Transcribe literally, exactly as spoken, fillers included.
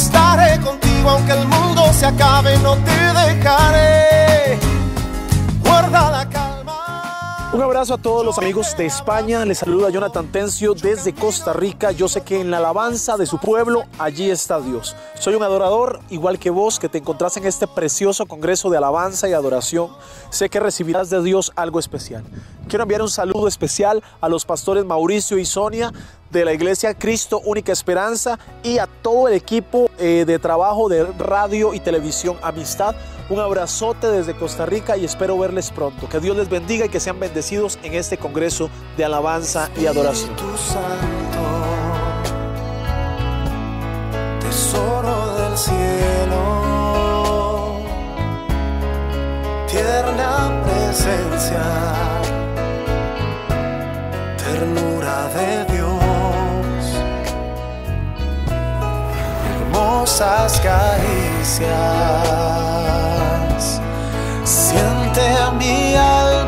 estaré contigo, aunque el mundo se acabe, no te dejaré. Guarda la calma. Un abrazo a todos los amigos de España. Les saluda Jonathan Tencio desde Costa Rica. Yo sé que en la alabanza de su pueblo, allí está Dios. Soy un adorador, igual que vos, que te encontrás en este precioso congreso de alabanza y adoración. Sé que recibirás de Dios algo especial. Quiero enviar un saludo especial a los pastores Mauricio y Sonia de la Iglesia Cristo Única Esperanza y a todo el equipo eh, de trabajo de radio y televisión Amistad. Un abrazote desde Costa Rica y espero verles pronto. Que Dios les bendiga y que sean bendecidos en este congreso de alabanza y adoración. Espíritu Santo, tesoro del cielo, tierna presencia, ternura de Dios, hermosas caricias, siente mi alma.